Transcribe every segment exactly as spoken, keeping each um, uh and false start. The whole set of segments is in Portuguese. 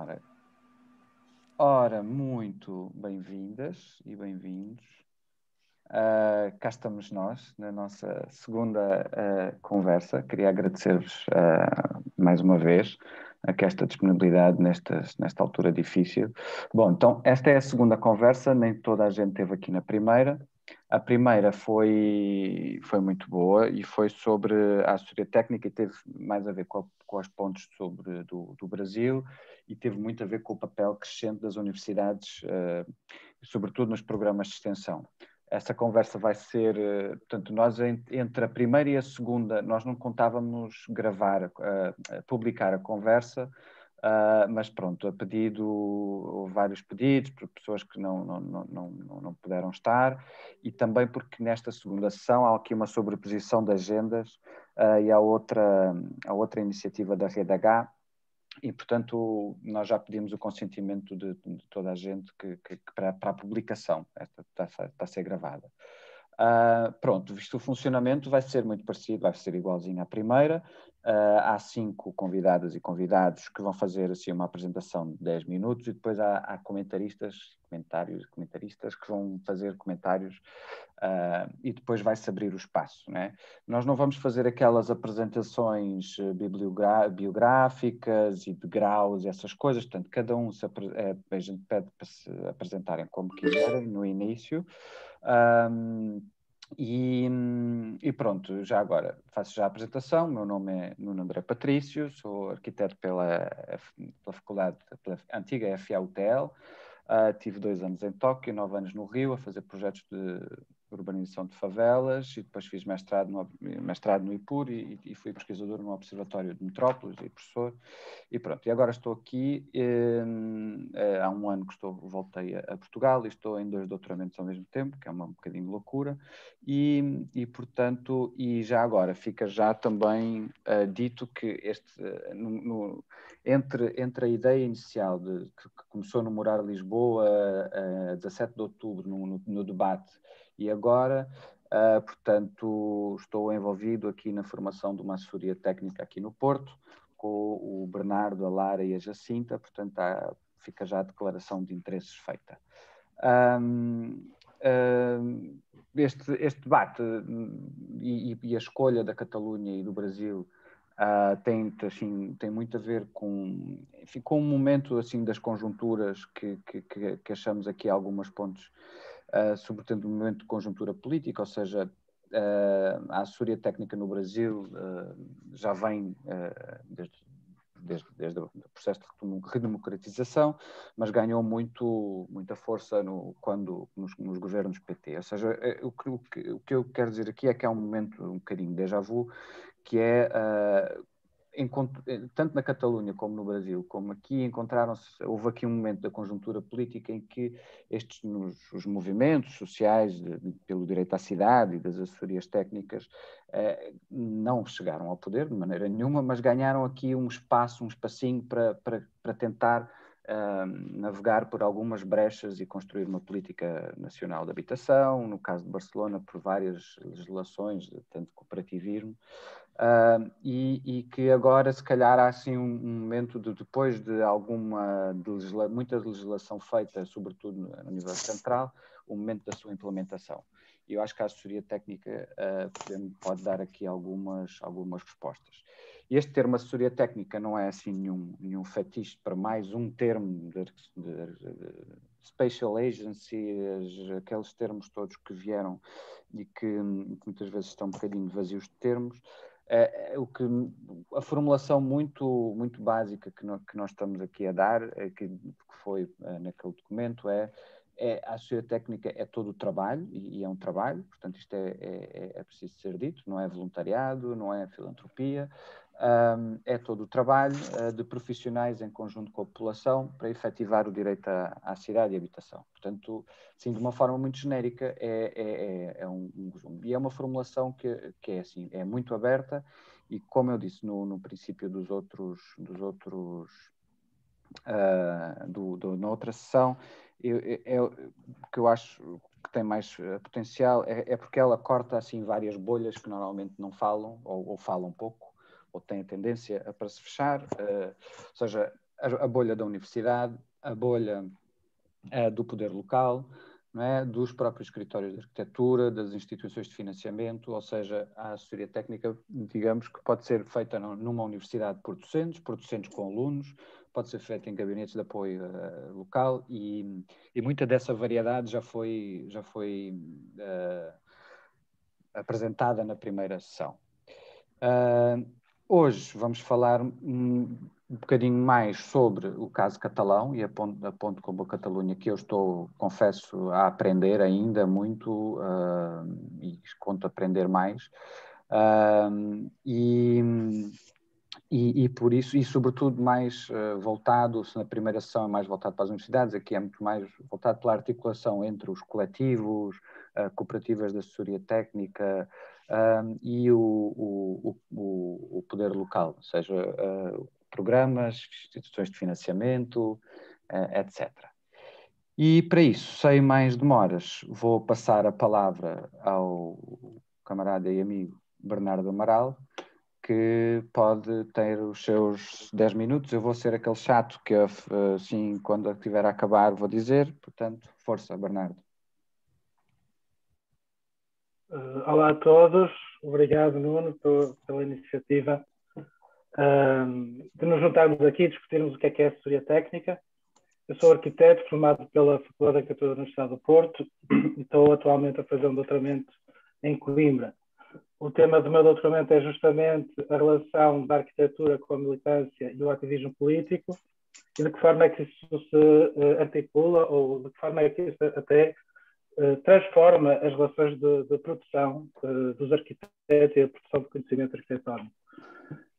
Ora, ora muito bem-vindas e bem-vindos. Uh, cá estamos nós, na nossa segunda uh, conversa. Queria agradecer-vos uh, mais uma vez a que esta disponibilidade nestas, nesta altura difícil. Bom, então esta é a segunda conversa, nem toda a gente esteve aqui na primeira. A primeira foi, foi muito boa e foi sobre a assessoria técnica e teve mais a ver com, a, com os pontos sobre, do, do Brasil e teve muito a ver com o papel crescente das universidades, uh, sobretudo nos programas de extensão. Essa conversa vai ser, uh, portanto, nós entre a primeira e a segunda, nós não contávamos gravar, uh, publicar a conversa, Uh, mas pronto, a pedido, houve vários pedidos por pessoas que não, não, não, não, não puderam estar e também porque nesta segunda sessão há aqui uma sobreposição de agendas uh, e há outra, há outra iniciativa da Rede H e portanto nós já pedimos o consentimento de, de toda a gente que, que, que para, para a publicação, esta está, está a ser gravada. Uh, pronto, visto o funcionamento vai ser muito parecido, vai ser igualzinho à primeira. Uh, há cinco convidadas e convidados que vão fazer assim uma apresentação de dez minutos e depois há, há comentaristas, comentários, comentaristas que vão fazer comentários uh, e depois vai-se abrir o espaço, né? Nós não vamos fazer aquelas apresentações biográficas e de graus e essas coisas, portanto cada um se é, a gente pede para se apresentarem como quiserem no início. Um, e, e pronto, já agora faço já a apresentação. Meu nome é Nuno André Patrício, sou arquiteto pela, pela faculdade, pela antiga F A U T L. Uh, tive dois anos em Tóquio, nove anos no Rio a fazer projetos de urbanização de favelas e depois fiz mestrado no, mestrado no I P U R e, e fui pesquisador no Observatório de Metrópolis e professor e pronto, e agora estou aqui eh, eh, há um ano que estou, voltei a, a Portugal e estou em dois doutoramentos ao mesmo tempo, que é uma um bocadinho de loucura e, e portanto e já agora fica já também eh, dito que este eh, no, no, entre, entre a ideia inicial de, que, que começou no Morar Lisboa a, a dezassete de outubro no, no, no debate. E agora, uh, portanto, estou envolvido aqui na formação de uma assessoria técnica aqui no Porto, com o Bernardo, a Lara e a Jacinta, portanto, há, fica já a declaração de interesses feita. Um, um, este, este debate e, e a escolha da Catalunha e do Brasil uh, tem, assim, tem muito a ver com, enfim, com um momento assim, das conjunturas que, que, que, que achamos aqui algumas pontos. Uh, sobretudo no momento de conjuntura política, ou seja, uh, a assessoria técnica no Brasil uh, já vem uh, desde, desde, desde o processo de redemocratização, mas ganhou muito, muita força no, quando, nos, nos governos P T. Ou seja, eu, o, que, o que eu quero dizer aqui é que é um momento um bocadinho déjà vu, que é... Uh, tanto na Catalunha como no Brasil, como aqui, encontraram-se, houve aqui um momento da conjuntura política em que estes, nos, os movimentos sociais de, de, pelo direito à cidade e das assessorias técnicas eh, não chegaram ao poder de maneira nenhuma, mas ganharam aqui um espaço, um espacinho para, para, para tentar eh, navegar por algumas brechas e construir uma política nacional de habitação, no caso de Barcelona, por várias legislações, tanto cooperativismo, Uh, e, e que agora se calhar há assim um, um momento de, depois de alguma de legisla, muita legislação feita sobretudo no, no nível central, o momento da sua implementação. Eu acho que a assessoria técnica uh, pode, pode dar aqui algumas, algumas respostas. Este termo assessoria técnica não é assim nenhum, nenhum fetiche para mais um termo de, de, de spatial agency, aqueles termos todos que vieram e que, que muitas vezes estão um bocadinho vazios de termos. Uh, o que, a formulação muito, muito básica que, no, que nós estamos aqui a dar, é que, que foi uh, naquele documento, é, é a assessoria técnica é todo o trabalho, e, e é um trabalho, portanto isto é, é, é preciso ser dito, não é voluntariado, não é filantropia, um, é todo o trabalho uh, de profissionais em conjunto com a população para efetivar o direito à, à cidade e habitação. Portanto, assim, de uma forma muito genérica, é, é, é um, um resumo. E é uma formulação que, que é, assim, é muito aberta e, como eu disse no, no princípio dos outros, dos outros uh, do, do, na outra sessão, eu, eu, eu, que eu acho que tem mais potencial é, é porque ela corta assim, várias bolhas que normalmente não falam, ou, ou falam pouco, ou têm a tendência a para se fechar, uh, ou seja... a bolha da universidade, a bolha uh, do poder local, não é? Dos próprios escritórios de arquitetura, das instituições de financiamento, ou seja, a assessoria técnica, digamos, que pode ser feita numa universidade por docentes, por docentes com alunos, pode ser feita em gabinetes de apoio uh, local e, e muita dessa variedade já foi, já foi uh, apresentada na primeira sessão. Uh, hoje vamos falar um, um bocadinho mais sobre o caso catalão e aponto, aponto como a Catalunha, que eu estou, confesso, a aprender ainda muito uh, e conto aprender mais uh, e, e, e por isso, e sobretudo mais uh, voltado, se na primeira sessão é mais voltado para as universidades, aqui é muito mais voltado pela articulação entre os coletivos, uh, cooperativas de assessoria técnica, uh, e o, o, o, o poder local, ou seja, o uh, programas, instituições de financiamento, etcétera. E para isso, sem mais demoras, vou passar a palavra ao camarada e amigo Bernardo Amaral, que pode ter os seus dez minutos. Eu vou ser aquele chato que, assim, quando estiver a acabar, vou dizer. Portanto, força, Bernardo. Olá a todos. Obrigado, Nuno, pela iniciativa de nos juntarmos aqui e discutirmos o que é que é a assessoria técnica. Eu sou arquiteto, formado pela Faculdade de Arquitetura da Universidade do Porto e estou atualmente a fazer um doutoramento em Coimbra. O tema do meu doutoramento é justamente a relação da arquitetura com a militância e o ativismo político e de que forma é que isso se articula ou de que forma é que isso até transforma as relações de, de produção dos arquitetos e a produção de conhecimento arquitetónico.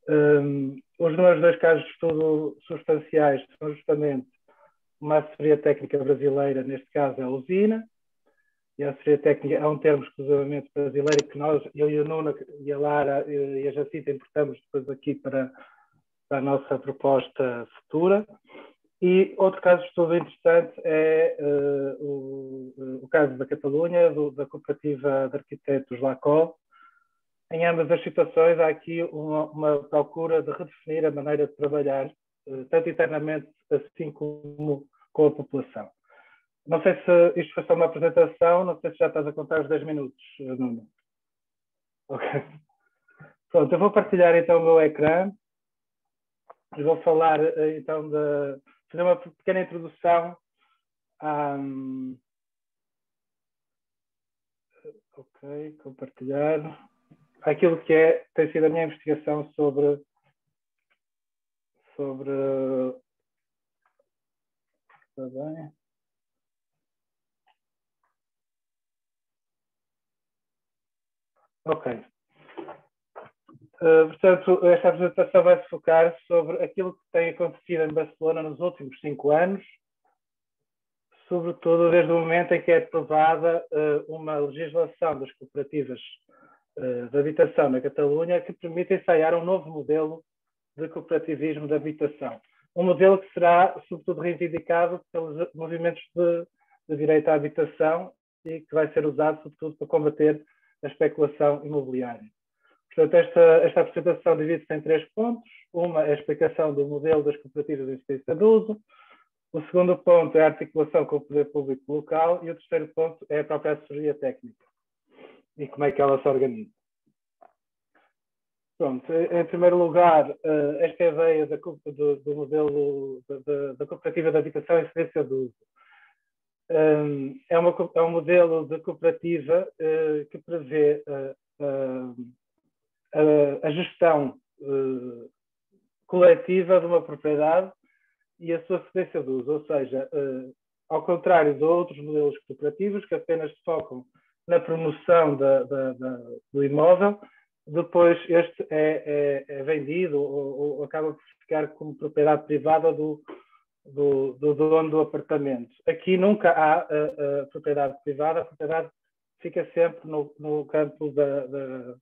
Um, os meus dois casos de estudo substanciais são justamente uma assessoria técnica brasileira, neste caso é a Usina, e a assessoria técnica é um termo exclusivamente brasileiro que nós, eu e o Nuno e a Lara e a Jacinta importamos depois aqui para, para a nossa proposta futura. E outro caso de estudo interessante é uh, o, o caso da Catalunha, do, da Cooperativa de Arquitetos LACOL. Em ambas as situações há aqui uma, uma procura de redefinir a maneira de trabalhar, tanto internamente assim como com a população. Não sei se isto foi só uma apresentação, não sei se já estás a contar os dez minutos, Nuno. Ok. Pronto, eu vou partilhar então o meu ecrã. Eu vou falar então de... fazer uma pequena introdução a... Ok, compartilhar... aquilo que é, tem sido a minha investigação sobre, sobre, está bem? Ok. Uh, portanto, esta apresentação vai se focar sobre aquilo que tem acontecido em Barcelona nos últimos cinco anos, sobretudo desde o momento em que é aprovada uh, uma legislação das cooperativas de habitação na Catalunha, que permite ensaiar um novo modelo de cooperativismo de habitação. Um modelo que será, sobretudo, reivindicado pelos movimentos de, de direito à habitação e que vai ser usado, sobretudo, para combater a especulação imobiliária. Portanto, esta, esta apresentação divide-se em três pontos. Uma é a explicação do modelo das cooperativas de existência de uso. O segundo ponto é a articulação com o poder público local. E o terceiro ponto é a própria assessoria técnica e como é que ela se organiza. Pronto, em primeiro lugar, esta ideia da, do, do modelo da, da cooperativa de habitação e serviço de uso. É, uma, é um modelo de cooperativa que prevê a, a, a gestão coletiva de uma propriedade e a sua cedência de uso, ou seja, ao contrário de outros modelos cooperativos que apenas se focam na promoção da, da, da, do imóvel, depois este é, é, é vendido ou, ou acaba por ficar como propriedade privada do, do, do dono do apartamento. Aqui nunca há a, a propriedade privada, a propriedade fica sempre no, no campo da, da,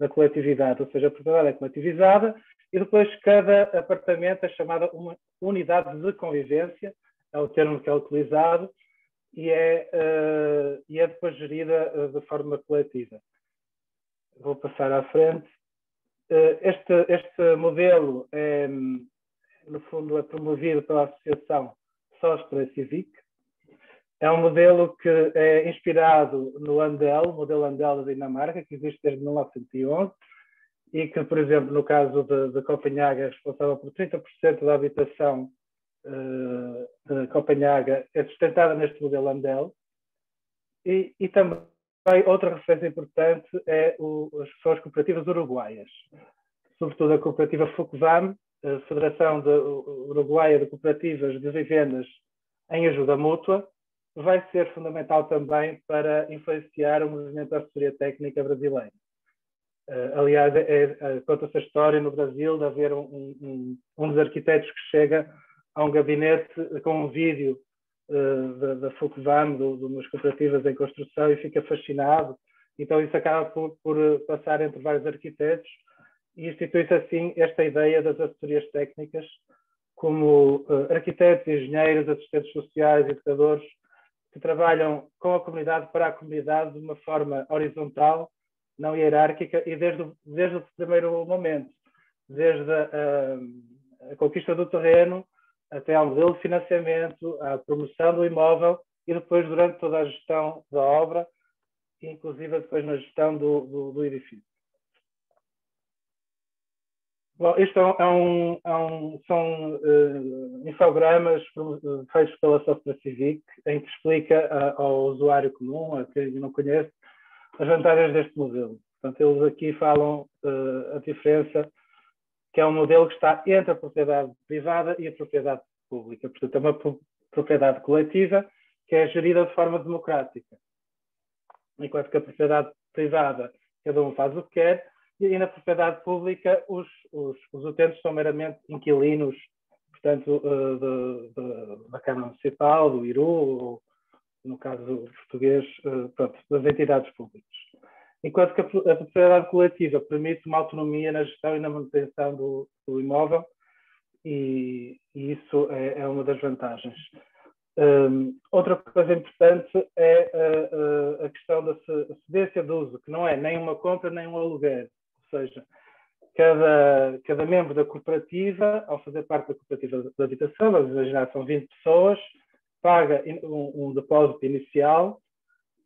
da coletividade, ou seja, a propriedade é coletivizada e depois cada apartamento é chamada uma unidade de convivência, é o termo que é utilizado, E é, uh, e é depois gerida uh, de forma coletiva. Vou passar à frente. Uh, este, este modelo é, no fundo, é promovido pela Associação Sostre Cívic. É um modelo que é inspirado no Andel, modelo Andel da Dinamarca, que existe desde mil novecentos e onze, e que, por exemplo, no caso de, de Copenhaga, é responsável por trinta por cento da habitação uh, de Copenhaga, é sustentada neste modelo Andel. E, e também outra referência importante é o, são as cooperativas uruguaias, sobretudo a cooperativa FUCVAM, a Federação de, Uruguaia de Cooperativas de Vivendas em Ajuda Mútua, vai ser fundamental também para influenciar o movimento da assessoria técnica brasileira. Uh, aliás, é, é, conta-se a história no Brasil de haver um, um, um dos arquitetos que chega a um gabinete com um vídeo uh, da, da FUCVAM, do, de umas cooperativas em construção, e fica fascinado. Então isso acaba por, por passar entre vários arquitetos, e institui-se assim esta ideia das assessorias técnicas como uh, arquitetos, engenheiros, assistentes sociais, educadores, que trabalham com a comunidade, para a comunidade, de uma forma horizontal, não hierárquica, e desde, desde o primeiro momento, desde a, a conquista do terreno, até ao modelo de financiamento, à promoção do imóvel, e depois durante toda a gestão da obra, inclusive depois na gestão do, do, do edifício. Bom, isto é um, é um, são uh, infogramas feitos pela Sostre Cívic, em que explica uh, ao usuário comum, a quem não conhece, as vantagens deste modelo. Portanto, eles aqui falam uh, a diferença, que é um modelo que está entre a propriedade privada e a propriedade pública. Portanto, é uma propriedade coletiva que é gerida de forma democrática. Enquanto que a propriedade privada, cada um faz o que quer, e na propriedade pública os, os, os utentes são meramente inquilinos, portanto, uh, de, de, da Câmara Municipal, do Iru, ou, no caso português, uh, pronto, das entidades públicas. Enquanto que a, a propriedade coletiva permite uma autonomia na gestão e na manutenção do, do imóvel, e, e isso é, é uma das vantagens. Um, outra coisa importante é uh, uh, a questão da cedência de uso, que não é nem uma compra nem um aluguer. Ou seja, cada, cada membro da cooperativa, ao fazer parte da cooperativa de habitação, vamos imaginar, são vinte pessoas, paga in, um, um depósito inicial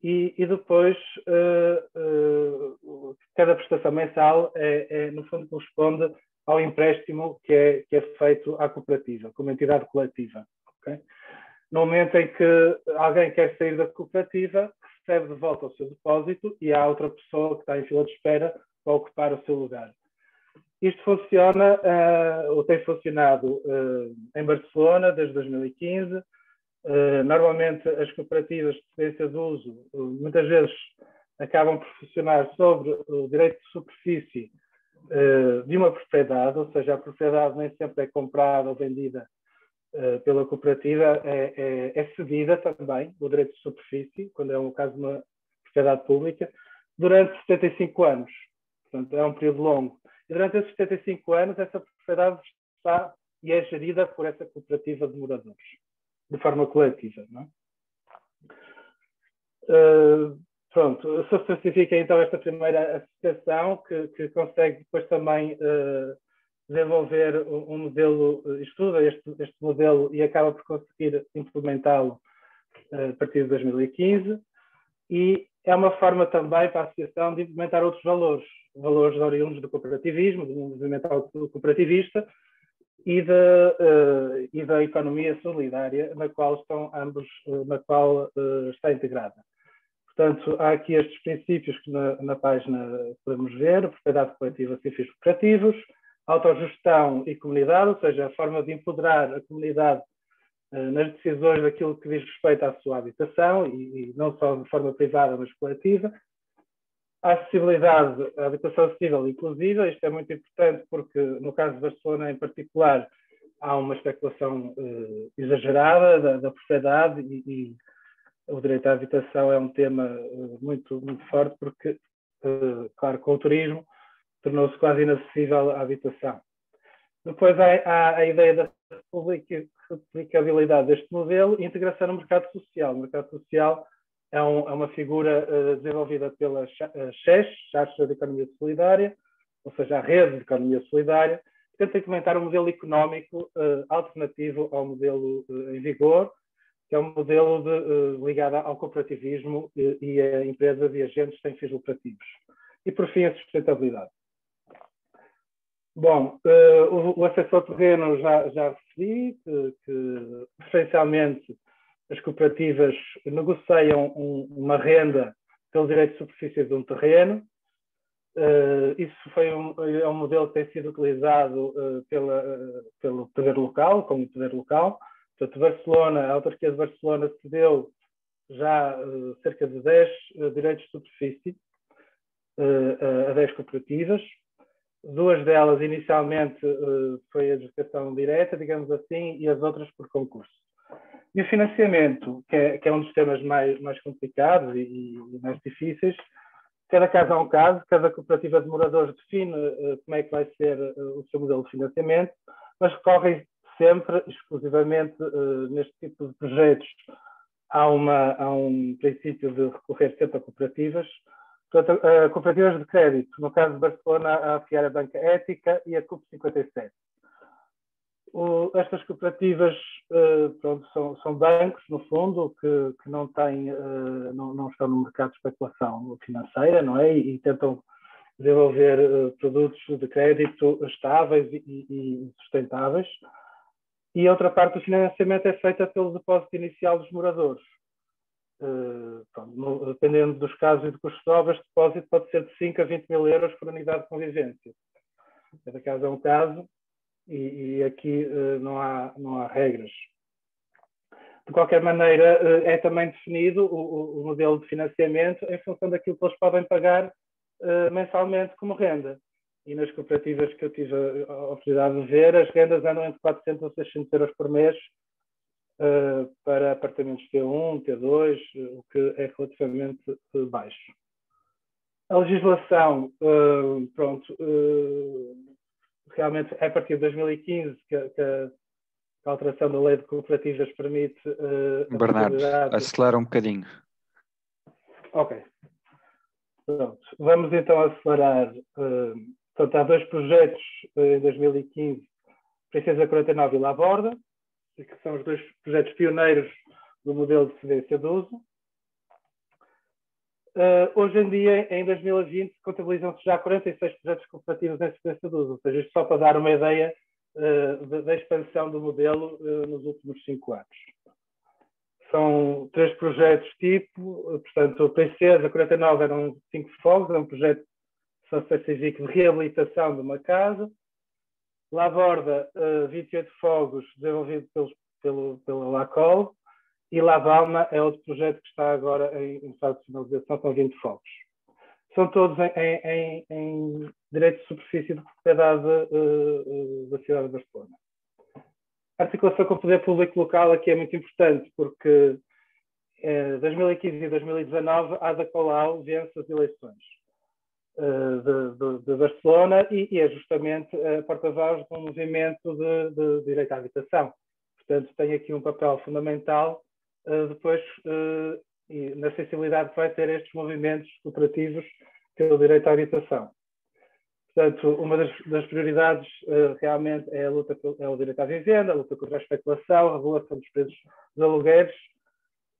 e, e depois uh, uh, cada prestação mensal, é, é, no fundo, corresponde ao empréstimo que é, que é feito à cooperativa, como entidade coletiva. Okay? No momento em que alguém quer sair da cooperativa, recebe de volta o seu depósito e há outra pessoa que está em fila de espera para ocupar o seu lugar. Isto funciona, uh, ou tem funcionado uh, em Barcelona desde dois mil e quinze. Uh, normalmente as cooperativas de cedência de uso uh, muitas vezes acabam por funcionar sobre o direito de superfície uh, de uma propriedade, ou seja, a propriedade nem sempre é comprada ou vendida Uh, pela cooperativa, é, é, é cedida também o direito de superfície, quando é um caso de uma propriedade pública, durante setenta e cinco anos. Portanto, é um período longo. E durante esses setenta e cinco anos, essa propriedade está e é gerida por essa cooperativa de moradores, de forma coletiva. Não é? uh, pronto, certifica então esta primeira associação, que, que consegue depois também... Uh, desenvolver um modelo, estuda este, este modelo e acaba por conseguir implementá-lo a partir de dois mil e quinze, e é uma forma também para a associação de implementar outros valores, valores oriundos do cooperativismo, do movimento cooperativista e da, uh, e da economia solidária, na qual estão ambos, na qual uh, está integrada. Portanto, há aqui estes princípios que na, na página podemos ver: propriedade coletiva sem fins lucrativos, autogestão e comunidade, ou seja, a forma de empoderar a comunidade uh, nas decisões daquilo que diz respeito à sua habitação, e, e não só de forma privada, mas coletiva. A acessibilidade, a habitação acessível e inclusiva, isto é muito importante porque, no caso de Barcelona em particular, há uma especulação uh, exagerada da, da propriedade, e, e o direito à habitação é um tema uh, muito, muito forte porque, uh, claro, com o turismo, tornou-se quase inacessível à habitação. Depois há, há a ideia da replicabilidade deste modelo e integração no mercado social. O mercado social é, um, é uma figura uh, desenvolvida pela X E S, Xarxa de Economia Solidária, ou seja, a Rede de Economia Solidária, tenta implementar um modelo económico uh, alternativo ao modelo uh, em vigor, que é um modelo de, uh, ligado ao cooperativismo e, e a empresas e agentes sem fins lucrativos. E, por fim, a sustentabilidade. Bom, uh, o, o acesso ao terreno já, já referi, que, que preferencialmente as cooperativas negociam um, uma renda pelo direito de superfície de um terreno. Uh, isso foi um, é um modelo que tem sido utilizado uh, pela, uh, pelo poder local, como poder local. Portanto, Barcelona, a autarquia de Barcelona cedeu já uh, cerca de dez uh, direitos de superfície uh, uh, a dez cooperativas. Duas delas, inicialmente, uh, foi a adjudicação direta, digamos assim, e as outras por concurso. E o financiamento, que é, que é um dos temas mais, mais complicados e, e mais difíceis. Cada caso é um caso, cada cooperativa de moradores define uh, como é que vai ser uh, o seu modelo de financiamento, mas recorrem sempre, exclusivamente, uh, neste tipo de projetos, a, uma, a um princípio de recorrer sempre a cooperativas. Portanto, uh, cooperativas de crédito, no caso de Barcelona, a FIARA Banca Ética e a CUP cinquenta e sete. O, estas cooperativas uh, pronto, são, são bancos, no fundo, que, que não, têm, uh, não, não estão no mercado de especulação financeira, não é? E, e tentam desenvolver uh, produtos de crédito estáveis e, e sustentáveis. E a outra parte do financiamento é feita pelo depósito inicial dos moradores. Uh, pronto, no, dependendo dos casos e do custo de obras, o depósito pode ser de cinco a vinte mil euros por unidade de convivência. Cada caso é um caso. E, e aqui uh, não, há, não há regras. De qualquer maneira, uh, é também definido o, o modelo de financiamento em função daquilo que eles podem pagar uh, mensalmente como renda. E nas cooperativas que eu tive a, a oportunidade de ver, as rendas andam entre quatrocentos a seiscentos euros por mês uh, para apartamentos T um, T dois, o que é relativamente uh, baixo. A legislação, uh, pronto... Uh, Realmente é a partir de dois mil e quinze que, que a alteração da lei de cooperativas permite... Uh, Bernardo, possibilidade... acelera um bocadinho. Ok. Pronto. Vamos então acelerar. Uh, portanto, há dois projetos uh, em dois mil e quinze, Princesa quarenta e nove e La Borda, que são os dois projetos pioneiros do modelo de cedência de uso. Uh, hoje em dia, em dois mil e vinte, contabilizam-se já quarenta e seis projetos cooperativos em cedência de uso, ou seja, isto só para dar uma ideia uh, da, da expansão do modelo uh, nos últimos cinco anos. São três projetos tipo, uh, portanto, o Princesa quarenta e nove eram cinco fogos, é um projeto de Sostre Cívic de reabilitação de uma casa. La Borda, uh, vinte e oito fogos, desenvolvido pelos, pelo, pela LACOL. E Lavalma é outro projeto que está agora em fase de finalização, com vinte focos. São todos em, em, em direito de superfície de propriedade uh, uh, da cidade de Barcelona. A articulação com o poder público local aqui é muito importante, porque em uh, dois mil e quinze e dois mil e dezanove a Colau vence as eleições uh, de, de, de Barcelona e, e é justamente a porta-voz de um movimento de, de direito à habitação. Portanto, tem aqui um papel fundamental Uh, depois, uh, e na sensibilidade que vai ter estes movimentos cooperativos pelo direito à habitação. Portanto, uma das, das prioridades uh, realmente é, a luta pelo, é o direito à vivenda, a luta contra a especulação, a regulação dos preços dos alugueres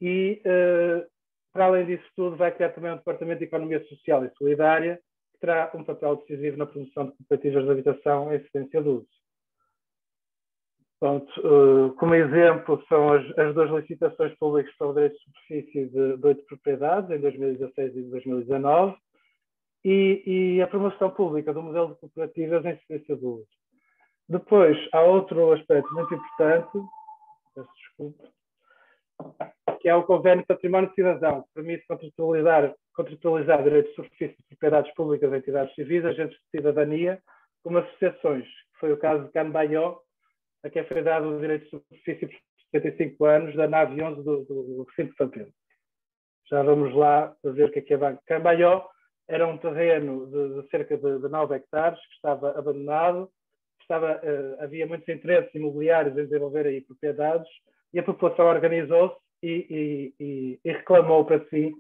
e, uh, para além disso tudo, vai criar também um Departamento de Economia Social e Solidária, que terá um papel decisivo na promoção de cooperativas de habitação em cedência de uso. Pronto, uh, como exemplo, são as, as duas licitações públicas para o direito de superfície de, de oito propriedades, em dois mil e dezasseis e dois mil e dezanove, e, e a promoção pública do modelo de cooperativas em cedência de uso. Depois, há outro aspecto muito importante, peço desculpa, que é o convênio de património cidadão, que permite contratualizar, contratualizar direito de superfície de propriedades públicas, entidades civis, agentes de cidadania, como associações, que foi o caso de Can Batlló, a quem foi dado o direito de superfície por setenta e cinco anos da nave onze do, do, do recinto de São Pedro. Já vamos lá ver o que é que é banco. Can Batlló era um terreno de, de cerca de, de nove hectares que estava abandonado, estava, uh, havia muitos interesses imobiliários em desenvolver aí propriedades e a população organizou-se e, e, e, e reclamou para si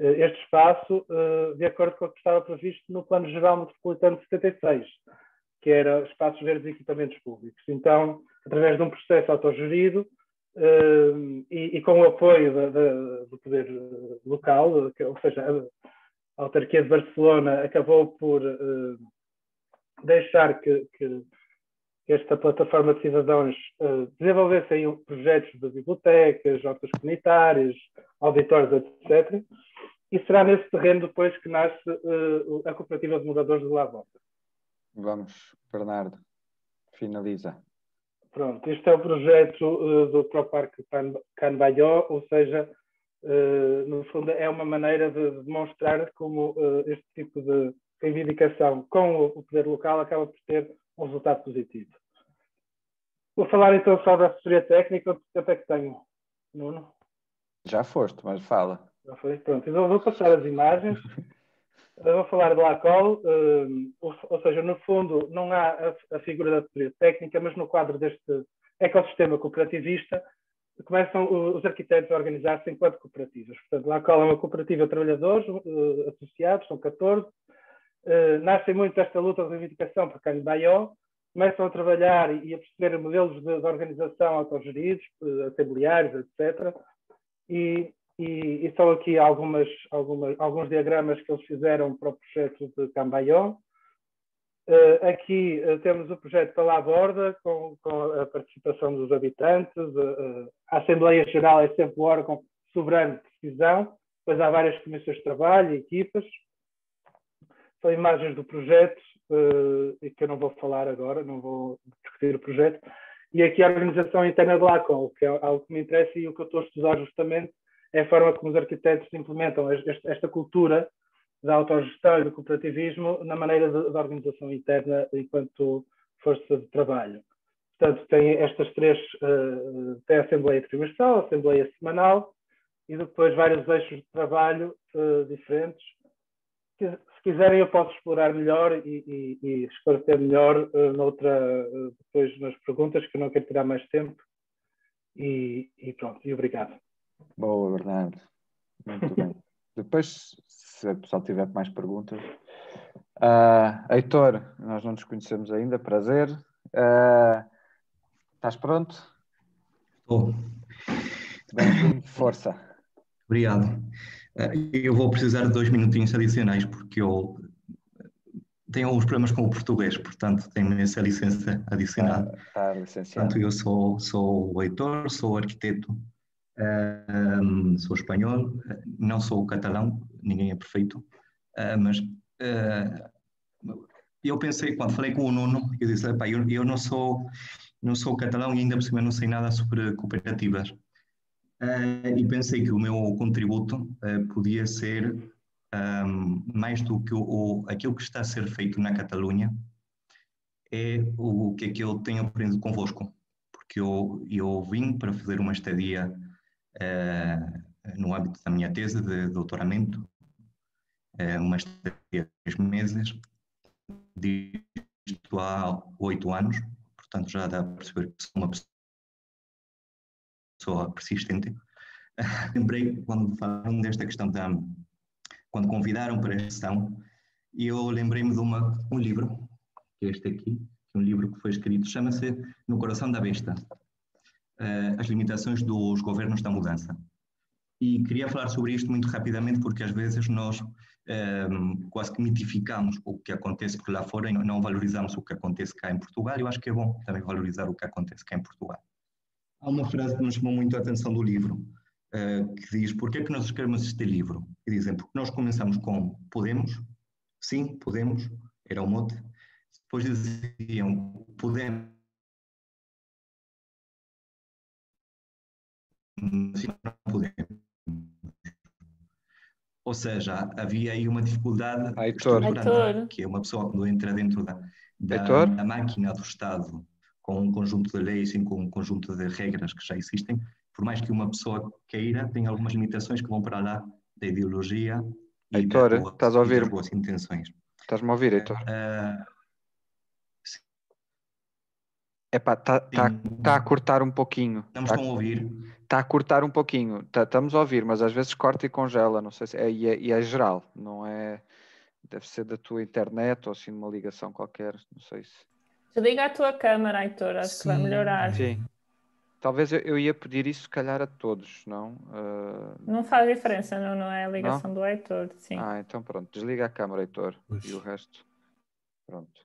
uh, este espaço uh, de acordo com o que estava previsto no Plano Geral Metropolitano de setenta e seis. que era espaços verdes e equipamentos públicos. Então, através de um processo autogerido uh, e, e com o apoio da, da, do poder local, ou seja, a autarquia de Barcelona acabou por uh, deixar que, que esta plataforma de cidadãos uh, desenvolvesse aí projetos de bibliotecas, hortas comunitárias, auditórios, etcétera. E será nesse terreno depois que nasce uh, a Cooperativa de Mudadores de Lá-Volta. Vamos, Bernardo, finaliza. Pronto, este é o projeto uh, do Proparque Can Batlló, ou seja, uh, no fundo é uma maneira de demonstrar como uh, este tipo de reivindicação com o poder local acaba por ter um resultado positivo. Vou falar então só da assessoria técnica, porque até que tenho, Nuno. Já foste, mas fala. Já foi? Pronto, então vou passar as imagens. Eu vou falar do LACOL, ou seja, no fundo não há a figura da assessoria técnica, mas no quadro deste ecossistema cooperativista começam os arquitetos a organizar-se enquanto cooperativas. Portanto, LACOL é uma cooperativa de trabalhadores associados, são catorze, nascem muito desta luta de reivindicação por Can Batlló, começam a trabalhar e a perceber modelos de organização autogeridos, assembleários, etcétera. E, e, e são aqui algumas, algumas, alguns diagramas que eles fizeram para o projeto de Can Batlló. Uh, aqui uh, temos o projeto para La Borda, com, com a participação dos habitantes. Uh, uh, a Assembleia Geral é sempre o órgão soberano de decisão, depois há várias comissões de trabalho e equipas. São imagens do projeto, uh, que eu não vou falar agora, não vou discutir o projeto. E aqui a organização interna de LACOL, que é algo que me interessa e o que eu estou a estudar justamente é a forma como os arquitetos implementam esta cultura da autogestão e do cooperativismo na maneira da organização interna enquanto força de trabalho. Portanto, tem estas três, uh, tem a Assembleia Trimestral, a Assembleia Semanal e depois vários eixos de trabalho uh, diferentes. Se quiserem eu posso explorar melhor e, e, e esclarecer melhor uh, noutra, uh, depois nas perguntas, que eu não quero tirar mais tempo. E, e pronto, e obrigado. Boa, Bernardo. Muito bem. Depois, se o pessoal tiver mais perguntas... Uh, Aitor, nós não nos conhecemos ainda, prazer. Uh, estás pronto? Estou. Bem-vindo, força. Obrigado. Eu vou precisar de dois minutinhos adicionais, porque eu tenho alguns problemas com o português, portanto tenho essa licença adicional. Está, está licenciado. Portanto, eu sou, sou o Aitor, sou arquiteto, um, sou espanhol, não sou catalão, ninguém é perfeito, uh, mas uh, eu pensei, quando falei com o Nuno, eu disse, epá, eu, eu não, sou, não sou catalão e ainda por cima não sei nada sobre cooperativas. Uh, e pensei que o meu contributo uh, podia ser um, mais do que o, o, aquilo que está a ser feito na Catalunha, é o, o que é que eu tenho aprendido convosco, porque eu, eu vim para fazer uma estadia uh, no âmbito da minha tese de doutoramento, uh, uma estadia de três meses, disto há oito anos, portanto já dá para perceber que sou uma pessoa pessoa persistente. Lembrei, quando falaram desta questão, da, quando convidaram para esta sessão, eu lembrei-me de uma, um livro, que é este aqui, um livro que foi escrito, chama-se No Coração da Besta, uh, As Limitações dos Governos da Mudança. E queria falar sobre isto muito rapidamente, porque às vezes nós um, quase que mitificamos o que acontece por lá fora e não valorizamos o que acontece cá em Portugal. Eu acho que é bom também valorizar o que acontece cá em Portugal. Há uma frase que nos chamou muito a atenção do livro, uh, que diz, porquê é que nós escrevemos este livro? E dizem, porque nós começamos com Podemos, sim, Podemos, era o mote, depois diziam, Podemos, sim, não Podemos. Ou seja, havia aí uma dificuldade estruturada, que é uma pessoa quando entra dentro da, da, da máquina do Estado, com um conjunto de leis e com um conjunto de regras que já existem, por mais que uma pessoa queira, tem algumas limitações que vão para lá da ideologia e Aitor, das boas, estás a ouvir? Das boas intenções. Estás-me a ouvir, Aitor? Uh, Epá, tá, tá, tá a cortar um pouquinho. Não me estão a ouvir? Está a cortar um pouquinho. Tá, estamos a ouvir, mas às vezes corta e congela, não sei se é, e, é, e é geral, não é... Deve ser da tua internet ou assim, uma ligação qualquer, não sei se... Desliga a tua câmara, Aitor, acho Sim. que vai melhorar. Sim. Talvez eu, eu ia pedir isso, se calhar, a todos, não? Uh... Não faz diferença, não, não é a ligação não? do Aitor, sim. Ah, então pronto, desliga a câmara, Aitor, Uxi. e o resto, pronto.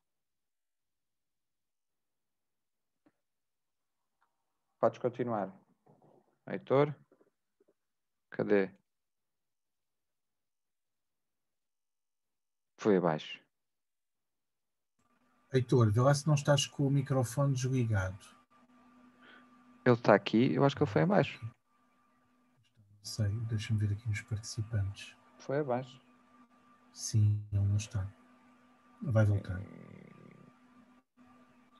Podes continuar. Aitor? Cadê? Foi abaixo. Aitor, vê lá se não estás com o microfone desligado. Ele está aqui, eu acho que ele foi abaixo. Não sei, deixa-me ver aqui nos participantes. Foi abaixo. Sim, ele não está. Vai voltar.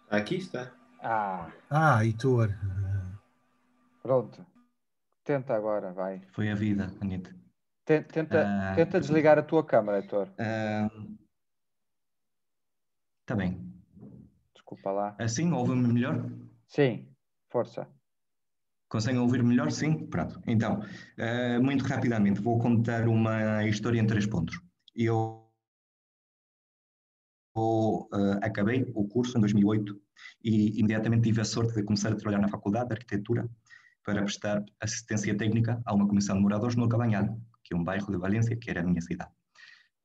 Aqui está. Ah, ah Aitor. Pronto. Tenta agora, vai. Foi a vida, Anita. Tenta, tenta, ah, tenta desligar a tua câmara, Aitor. Está ah, bem. Desculpa lá. Assim, ouve-me melhor? Sim, força. Conseguem ouvir melhor? Sim? Pronto. Então, uh, muito rapidamente, vou contar uma história em três pontos. Eu uh, acabei o curso em dois mil e oito e imediatamente tive a sorte de começar a trabalhar na Faculdade de Arquitetura para prestar assistência técnica a uma comissão de moradores no Cabanhal, que é um bairro de Valência, que era a minha cidade.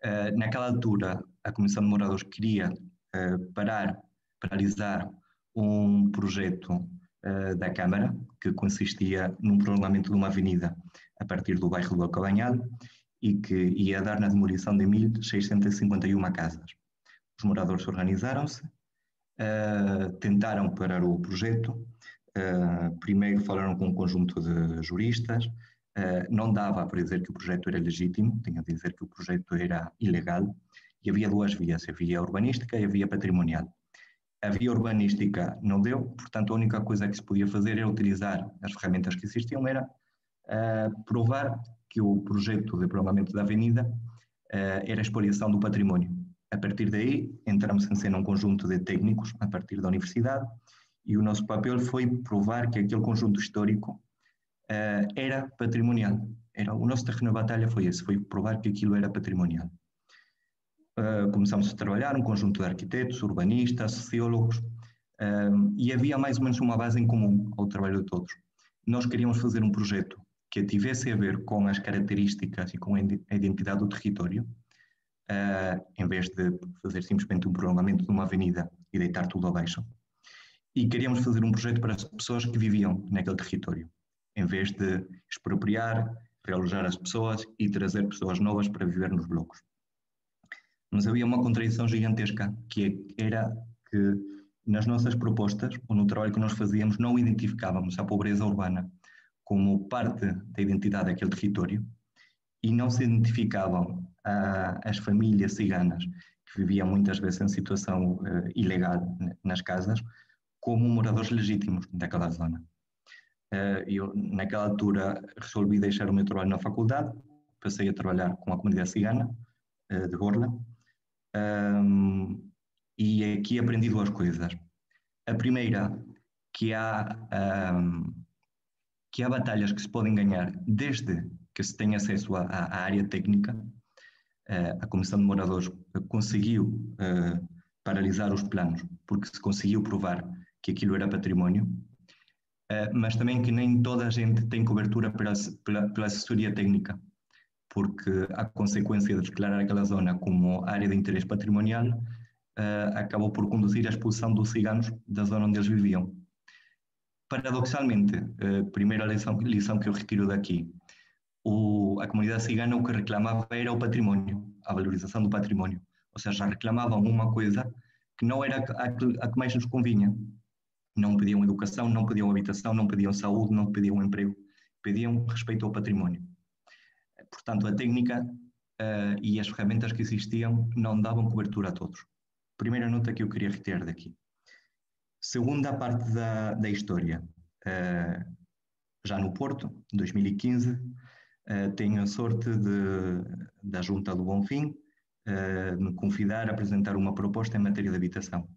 Uh, naquela altura, a comissão de moradores queria uh, parar, paralisar um projeto da Câmara, que consistia num prolongamento de uma avenida a partir do bairro do Cabanhal e que ia dar na demolição de mil seiscentas e cinquenta e uma casas. Os moradores organizaram-se, uh, tentaram parar o projeto, uh, primeiro falaram com um conjunto de juristas, uh, não dava para dizer que o projeto era legítimo, tinha de dizer que o projeto era ilegal, e havia duas vias, havia urbanística e havia patrimonial. A via urbanística não deu, portanto a única coisa que se podia fazer era utilizar as ferramentas que existiam, era uh, provar que o projeto de prolongamento da avenida uh, era expoliação do património. A partir daí entramos em cena um conjunto de técnicos a partir da universidade e o nosso papel foi provar que aquele conjunto histórico uh, era patrimonial. Era, o nosso terreno de batalha foi esse, foi provar que aquilo era patrimonial. Uh, começamos a trabalhar um conjunto de arquitetos, urbanistas, sociólogos, uh, e havia mais ou menos uma base em comum ao trabalho de todos. Nós queríamos fazer um projeto que tivesse a ver com as características e com a identidade do território, uh, em vez de fazer simplesmente um prolongamento de uma avenida e deitar tudo abaixo. E queríamos fazer um projeto para as pessoas que viviam naquele território, em vez de expropriar, realojar as pessoas e trazer pessoas novas para viver nos blocos. Mas havia uma contradição gigantesca, que era que nas nossas propostas, ou no trabalho que nós fazíamos, não identificávamos a pobreza urbana como parte da identidade daquele território e não se identificavam ah, as famílias ciganas, que viviam muitas vezes em situação eh, ilegal nas casas, como moradores legítimos daquela zona. Uh, eu, naquela altura, resolvi deixar o meu trabalho na faculdade, passei a trabalhar com a comunidade cigana eh, de Borla. Um, e aqui aprendi duas coisas. A primeira, que há, um, que há batalhas que se podem ganhar desde que se tenha acesso à, à área técnica. Uh, a Comissão de Moradores conseguiu uh, paralisar os planos, porque se conseguiu provar que aquilo era património, uh, mas também que nem toda a gente tem cobertura pela, pela, pela assessoria técnica, porque a consequência de declarar aquela zona como área de interesse patrimonial uh, acabou por conduzir à expulsão dos ciganos da zona onde eles viviam. Paradoxalmente, a uh, primeira lição, lição que eu retiro daqui, o, a comunidade cigana o que reclamava era o património, a valorização do património. Ou seja, reclamavam uma coisa que não era a, a que mais nos convinha. Não pediam educação, não pediam habitação, não pediam saúde, não pediam emprego. Pediam respeito ao património. Portanto, a técnica uh, e as ferramentas que existiam não davam cobertura a todos. Primeira nota que eu queria retirar daqui. Segunda parte da, da história. Uh, já no Porto, em dois mil e quinze, uh, tenho a sorte de, da Junta do Bonfim uh, me convidar a apresentar uma proposta em matéria de habitação.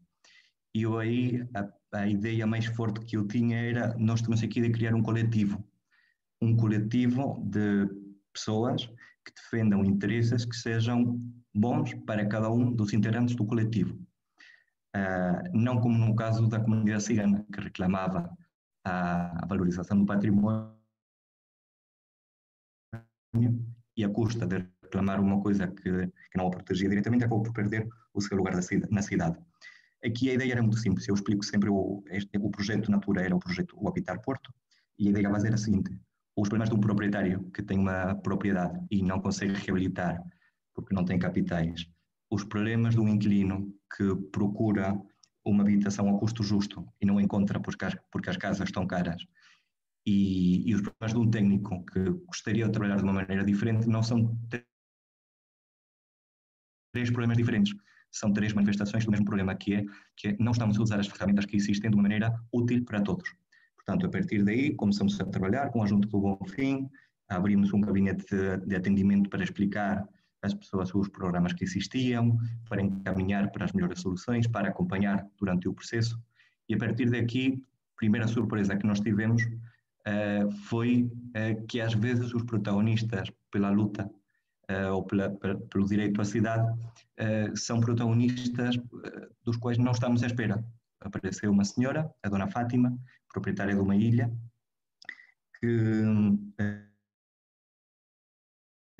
E eu aí, a, a ideia mais forte que eu tinha era, nós estamos aqui de criar um coletivo. Um coletivo de pessoas que defendam interesses que sejam bons para cada um dos integrantes do coletivo. uh, não como no caso da comunidade cigana, que reclamava a, a valorização do patrimônio e a custa de reclamar uma coisa que, que não a protegia diretamente, acabou por perder o seu lugar da cidade, na cidade. Aqui a ideia era muito simples, eu explico sempre, o, este, o projeto Natura era o projeto o Habitar Porto, e a ideia era a seguinte: os problemas de um proprietário que tem uma propriedade e não consegue reabilitar porque não tem capitais, os problemas de um inquilino que procura uma habitação a custo justo e não encontra porque as, porque as casas estão caras, e, e os problemas de um técnico que gostaria de trabalhar de uma maneira diferente, não são três problemas diferentes. São três manifestações do mesmo problema, que é que não estamos a usar as ferramentas que existem de uma maneira útil para todos. Portanto, a partir daí, começamos a trabalhar com a Junta do Bonfim, abrimos um gabinete de, de atendimento para explicar às pessoas os programas que existiam, para encaminhar para as melhores soluções, para acompanhar durante o processo. E a partir daqui, a primeira surpresa que nós tivemos uh, foi uh, que às vezes os protagonistas pela luta Uh, ou pela, pela, pelo direito à cidade, uh, são protagonistas uh, dos quais não estamos à espera. Apareceu uma senhora, a Dona Fátima, proprietária de uma ilha, que, uh,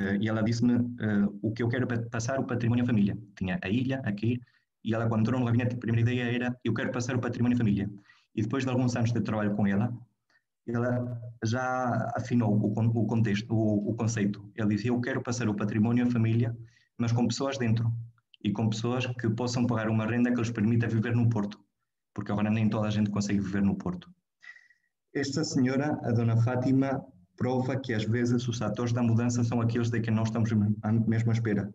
uh, e ela disse-me uh, o que eu quero passar o património à família. Tinha a ilha aqui, e ela, quando entrou no gabinete, a primeira ideia era: eu quero passar o património à família. E depois de alguns anos de trabalho com ela, ela já afinou o contexto, o conceito. Ele dizia: eu quero passar o património à família, mas com pessoas dentro, e com pessoas que possam pagar uma renda que lhes permita viver no Porto, porque agora nem toda a gente consegue viver no Porto. Esta senhora, a Dona Fátima, prova que às vezes os atores da mudança são aqueles de quem nós estamos mesmo à espera.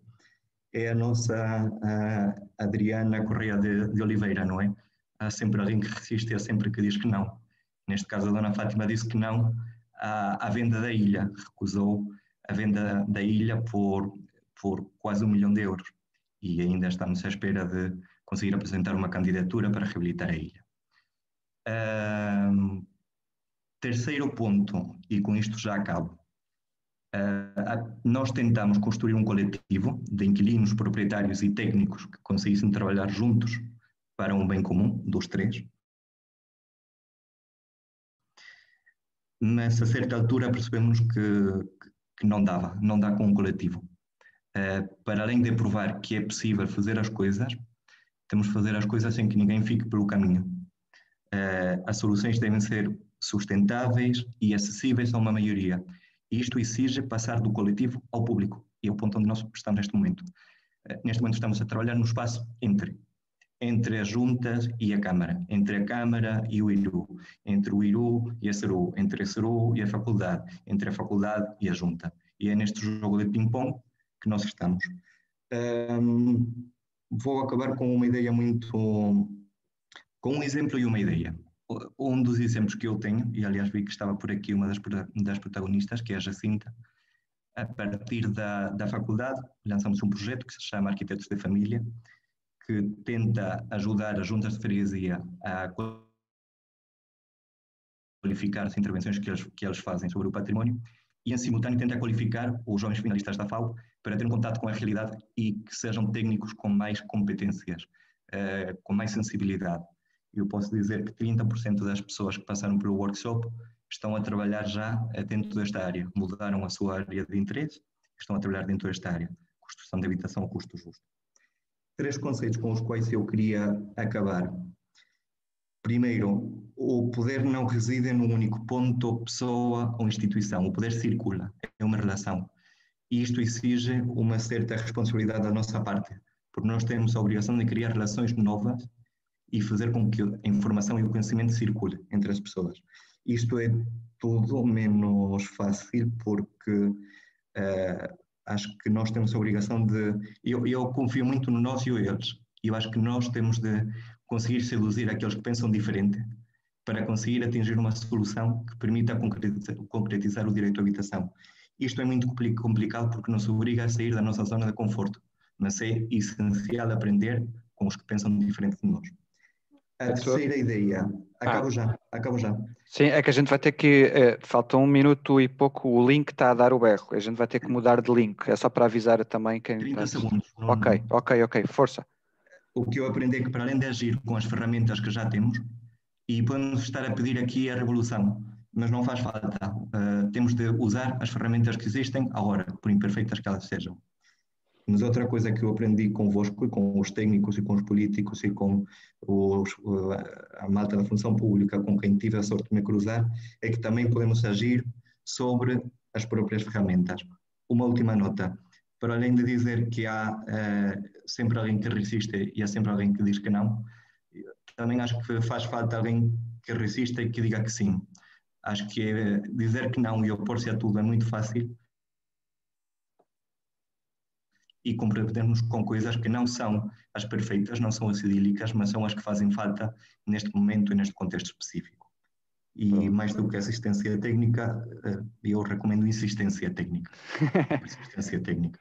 É a nossa a Adriana Correia de, de Oliveira, não é? Há sempre alguém que resiste, há sempre que diz que não. Neste caso, a Dona Fátima disse que não à, à venda da ilha, recusou a venda da ilha por, por quase um milhão de euros, e ainda estamos à espera de conseguir apresentar uma candidatura para reabilitar a ilha. Uh, terceiro ponto, e com isto já acabo, uh, nós tentamos construir um coletivo de inquilinos, proprietários e técnicos que conseguissem trabalhar juntos para um bem comum dos três. Mas a certa altura percebemos que, que não dava, não dá com um coletivo. Uh, para além de provar que é possível fazer as coisas, temos de fazer as coisas sem que ninguém fique pelo caminho. Uh, as soluções devem ser sustentáveis e acessíveis a uma maioria. E isto exige passar do coletivo ao público, e é o ponto onde nós estamos neste momento. Uh, neste momento estamos a trabalhar no espaço entre entre as juntas e a Câmara, entre a Câmara e o Iru, entre o Iru e a Seru, entre a Seru e a Faculdade, entre a Faculdade e a Junta. E é neste jogo de ping-pong que nós estamos. Um, vou acabar com uma ideia muito... com um exemplo e uma ideia. Um dos exemplos que eu tenho, e aliás vi que estava por aqui uma das, das protagonistas, que é a Jacinta, a partir da, da Faculdade lançamos um projeto que se chama Arquitetos de Família, que tenta ajudar as juntas de freguesia a qualificar as intervenções que eles, que eles fazem sobre o património, e em simultâneo tenta qualificar os jovens finalistas da F A O para ter um contato com a realidade e que sejam técnicos com mais competências, uh, com mais sensibilidade. Eu posso dizer que trinta por cento das pessoas que passaram pelo workshop estão a trabalhar já dentro desta área, mudaram a sua área de interesse, estão a trabalhar dentro desta área, construção de habitação a custo justo. Três conceitos com os quais eu queria acabar. Primeiro, o poder não reside num único ponto, pessoa ou instituição. O poder circula, é uma relação. E isto exige uma certa responsabilidade da nossa parte, porque nós temos a obrigação de criar relações novas e fazer com que a informação e o conhecimento circulem entre as pessoas. Isto é tudo menos fácil porque... Uh, acho que nós temos a obrigação de... Eu, eu confio muito no nós e o eles. Eu acho que nós temos de conseguir seduzir aqueles que pensam diferente para conseguir atingir uma solução que permita concretizar, concretizar o direito à habitação. Isto é muito complicado porque nos obriga a sair da nossa zona de conforto, mas é essencial aprender com os que pensam diferente de nós. A terceira ideia... Acabo ah. já, acabo já. Sim, é que a gente vai ter que... É, falta um minuto e pouco, o link está a dar o berro. A gente vai ter que mudar de link, é só para avisar também quem... trinta segundos. Não... Ok, ok, ok, força. o que eu aprendi é que, para além de agir com as ferramentas que já temos, e podemos estar a pedir aqui a revolução, mas não faz falta. Uh, temos de usar as ferramentas que existem agora, por imperfeitas que elas sejam. Mas outra coisa que eu aprendi convosco, e com os técnicos, e com os políticos, e com os, a malta da função pública, com quem tive a sorte de me cruzar, é que também podemos agir sobre as próprias ferramentas. Uma última nota. Para além de dizer que há uh, sempre alguém que resiste e há sempre alguém que diz que não, também acho que faz falta alguém que resista e que diga que sim. Acho que uh, dizer que não e opor-se a tudo é muito fácil, e comprometermos com coisas que não são as perfeitas, não são as idílicas, mas são as que fazem falta neste momento e neste contexto específico. E mais do que assistência técnica, eu recomendo insistência técnica. Persistência técnica.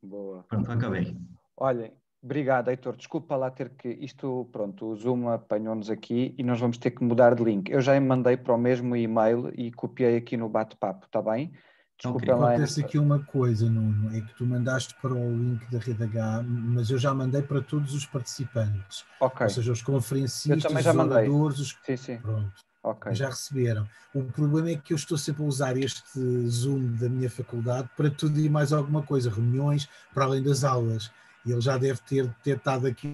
Boa. Pronto, acabei. Olhem, obrigado, Aitor. Desculpa lá ter que... Isto, pronto, o Zoom apanhou-nos aqui e nós vamos ter que mudar de link. Eu já mandei para o mesmo e-mail e copiei aqui no bate-papo, está bem? Okay. Acontece aqui uma coisa, Nuno, é que tu mandaste para o link da Rede H, mas eu já mandei para todos os participantes, okay. Ou seja, os conferencistas, os oradores, os... Sim, sim. Pronto, okay. Já receberam. O problema é que eu estou sempre a usar este Zoom da minha faculdade para tudo e mais alguma coisa, reuniões para além das aulas, e ele já deve ter detectado aqui